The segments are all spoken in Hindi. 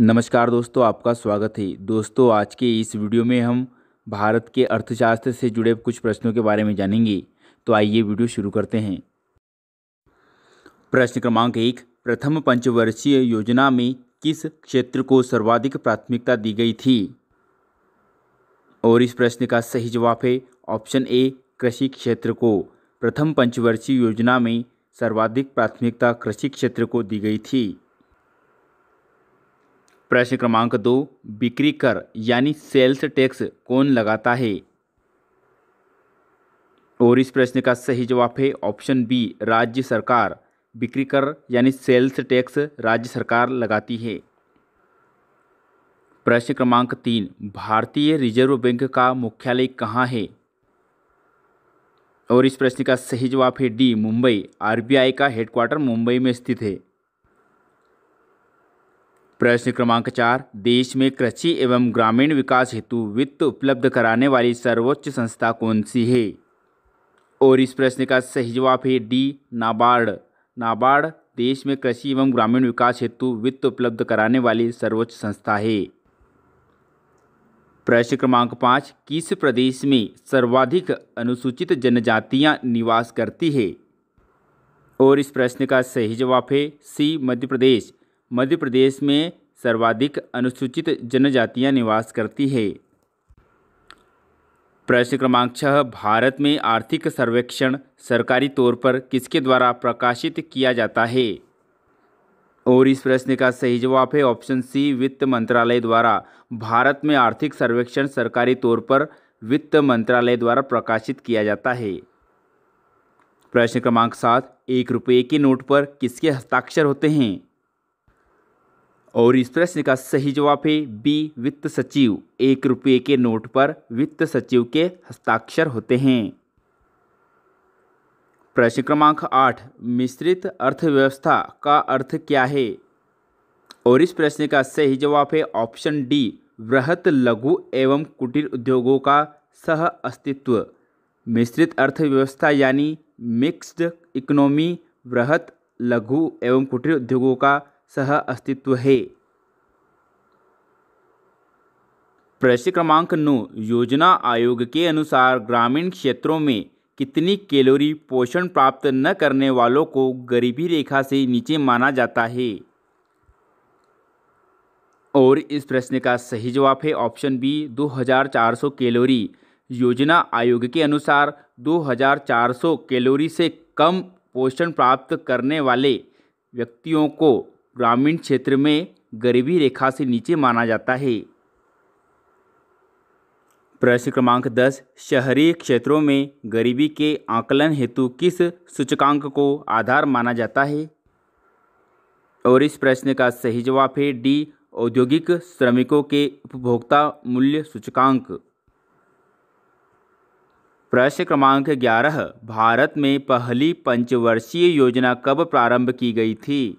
नमस्कार दोस्तों, आपका स्वागत है। दोस्तों, आज के इस वीडियो में हम भारत के अर्थशास्त्र से जुड़े कुछ प्रश्नों के बारे में जानेंगे। तो आइए वीडियो शुरू करते हैं। प्रश्न क्रमांक 1, प्रथम पंचवर्षीय योजना में किस क्षेत्र को सर्वाधिक प्राथमिकता दी गई थी? और इस प्रश्न का सही जवाब है ऑप्शन ए, कृषि क्षेत्र को। प्रथम पंचवर्षीय योजना में सर्वाधिक प्राथमिकता कृषि क्षेत्र को दी गई थी। प्रश्न क्रमांक 2, बिक्री कर यानी सेल्स टैक्स कौन लगाता है? और इस प्रश्न का सही जवाब है ऑप्शन बी, राज्य सरकार। बिक्री कर यानी सेल्स टैक्स राज्य सरकार लगाती है। प्रश्न क्रमांक 3, भारतीय रिजर्व बैंक का मुख्यालय कहाँ है? और इस प्रश्न का सही जवाब है डी, मुंबई। आरबीआई का हेडक्वार्टर मुंबई में स्थित है। प्रश्न क्रमांक 4, देश में कृषि एवं ग्रामीण विकास हेतु वित्त उपलब्ध कराने वाली सर्वोच्च संस्था कौन सी है? और इस प्रश्न का सही जवाब है डी, नाबार्ड। नाबार्ड देश में कृषि एवं ग्रामीण विकास हेतु वित्त उपलब्ध कराने वाली सर्वोच्च संस्था है। प्रश्न क्रमांक 5, किस प्रदेश में सर्वाधिक अनुसूचित जनजातियाँ निवास करती है? और इस प्रश्न का सही जवाब है सी, मध्य प्रदेश। मध्य प्रदेश में सर्वाधिक अनुसूचित जनजातियां निवास करती है। प्रश्न क्रमांक 6, भारत में आर्थिक सर्वेक्षण सरकारी तौर पर किसके द्वारा प्रकाशित किया जाता है? और इस प्रश्न का सही जवाब है ऑप्शन सी, वित्त मंत्रालय द्वारा। भारत में आर्थिक सर्वेक्षण सरकारी तौर पर वित्त मंत्रालय द्वारा प्रकाशित किया जाता है। प्रश्न क्रमांक 7, ₹1 के नोट पर किसके हस्ताक्षर होते हैं? और इस प्रश्न का सही जवाब है बी, वित्त सचिव। ₹1 के नोट पर वित्त सचिव के हस्ताक्षर होते हैं। प्रश्न क्रमांक 8, मिश्रित अर्थव्यवस्था का अर्थ क्या है? और इस प्रश्न का सही जवाब है ऑप्शन डी, वृहत, लघु एवं कुटीर उद्योगों का सह अस्तित्व। मिश्रित अर्थव्यवस्था यानी मिक्स्ड इकोनॉमी वृहत, लघु एवं कुटीर उद्योगों का सह अस्तित्व है। प्रश्न क्रमांक 9, योजना आयोग के अनुसार ग्रामीण क्षेत्रों में कितनी कैलोरी पोषण प्राप्त न करने वालों को गरीबी रेखा से नीचे माना जाता है? और इस प्रश्न का सही जवाब है ऑप्शन बी, 2400 कैलोरी। योजना आयोग के अनुसार 2400 कैलोरी से कम पोषण प्राप्त करने वाले व्यक्तियों को ग्रामीण क्षेत्र में गरीबी रेखा से नीचे माना जाता है। प्रश्न क्रमांक 10, शहरी क्षेत्रों में गरीबी के आकलन हेतु किस सूचकांक को आधार माना जाता है? और इस प्रश्न का सही जवाब है डी, औद्योगिक श्रमिकों के उपभोक्ता मूल्य सूचकांक। प्रश्न क्रमांक 11, भारत में पहली पंचवर्षीय योजना कब प्रारंभ की गई थी?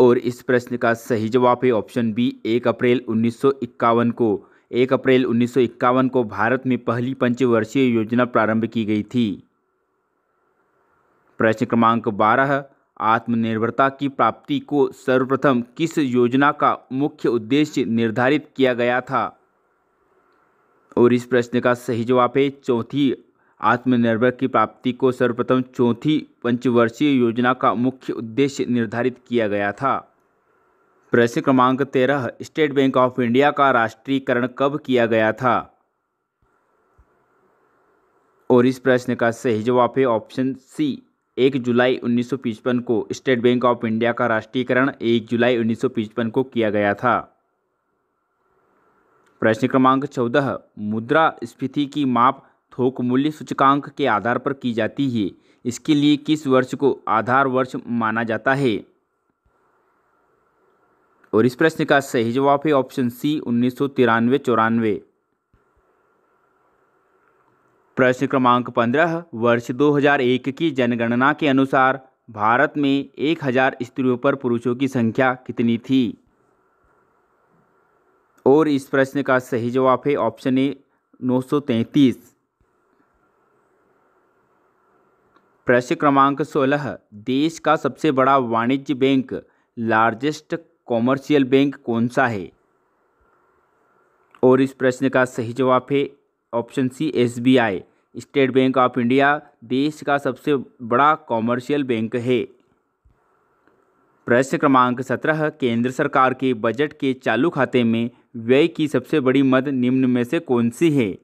और इस प्रश्न का सही जवाब है ऑप्शन बी, 1 अप्रैल 1951 को। 1 अप्रैल 1951 को भारत में पहली पंचवर्षीय योजना प्रारंभ की गई थी। प्रश्न क्रमांक 12, आत्मनिर्भरता की प्राप्ति को सर्वप्रथम किस योजना का मुख्य उद्देश्य निर्धारित किया गया था? और इस प्रश्न का सही जवाब है चौथी, आत्मनिर्भर की प्राप्ति को सर्वप्रथम चौथी पंचवर्षीय योजना का मुख्य उद्देश्य निर्धारित किया गया था। प्रश्न क्रमांक 13, स्टेट बैंक ऑफ इंडिया का राष्ट्रीयकरण कब किया गया था? और इस प्रश्न का सही जवाब है ऑप्शन सी, 1 जुलाई 1955 को। स्टेट बैंक ऑफ इंडिया का राष्ट्रीयकरण 1 जुलाई 1955 को किया गया था। प्रश्न क्रमांक 14, मुद्रास्फीति की माप थोक मूल्य सूचकांक के आधार पर की जाती है। इसके लिए किस वर्ष को आधार वर्ष माना जाता है? और इस प्रश्न का सही जवाब है ऑप्शन सी, 1993-94। प्रश्न क्रमांक 15, वर्ष 2001 की जनगणना के अनुसार भारत में 1000 स्त्रियों पर पुरुषों की संख्या कितनी थी? और इस प्रश्न का सही जवाब है ऑप्शन ए, 933। प्रश्न क्रमांक 16, देश का सबसे बड़ा वाणिज्य बैंक लार्जेस्ट कॉमर्शियल बैंक कौन सा है? और इस प्रश्न का सही जवाब है option C SBI. State Bank of India देश का सबसे बड़ा कॉमर्शियल बैंक है। प्रश्न क्रमांक 17, केंद्र सरकार के बजट के चालू खाते में व्यय की सबसे बड़ी मद निम्न में से कौन सी है?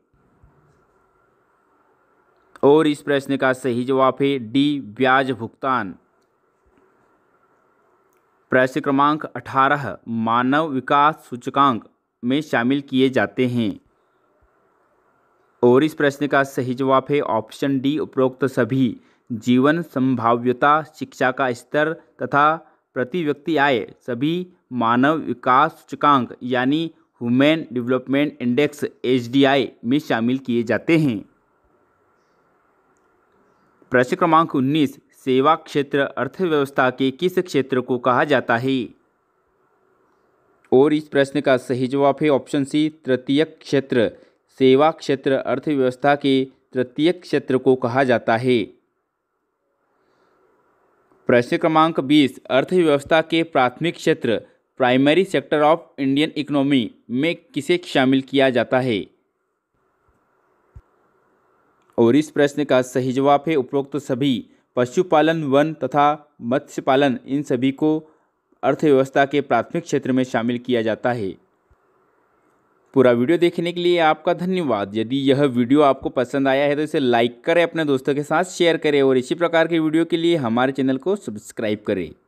और इस प्रश्न का सही जवाब है डी ब्याज भुगतान। प्रश्न क्रमांक 18, मानव विकास सूचकांक में शामिल किए जाते हैं। और इस प्रश्न का सही जवाब है ऑप्शन डी उपरोक्त सभी, जीवन संभाव्यता, शिक्षा का स्तर तथा प्रति व्यक्ति आय सभी मानव विकास सूचकांक यानी ह्यूमन डेवलपमेंट इंडेक्स (HDI) में शामिल किए जाते हैं। प्रश्न क्रमांक 19, सेवा क्षेत्र अर्थव्यवस्था के किस क्षेत्र को कहा जाता है? और इस प्रश्न का सही जवाब है ऑप्शन सी तृतीयक क्षेत्र। सेवा क्षेत्र अर्थव्यवस्था के तृतीयक क्षेत्र को कहा जाता है। प्रश्न क्रमांक 20, अर्थव्यवस्था के प्राथमिक क्षेत्र primary sector of Indian economy में किसे शामिल किया जाता है? और इस प्रश्न का सही जवाब है उपरोक्त सभी, पशुपालन, वन तथा मत्स्य पालन, इन सभी को अर्थव्यवस्था के प्राथमिक क्षेत्र में शामिल किया जाता है। पूरा वीडियो देखने के लिए आपका धन्यवाद। यदि यह वीडियो आपको पसंद आया है तो इसे लाइक करें, अपने दोस्तों के साथ शेयर करें और इसी प्रकार के वीडियो के लिए हमारे चैनल को सब्सक्राइब करें।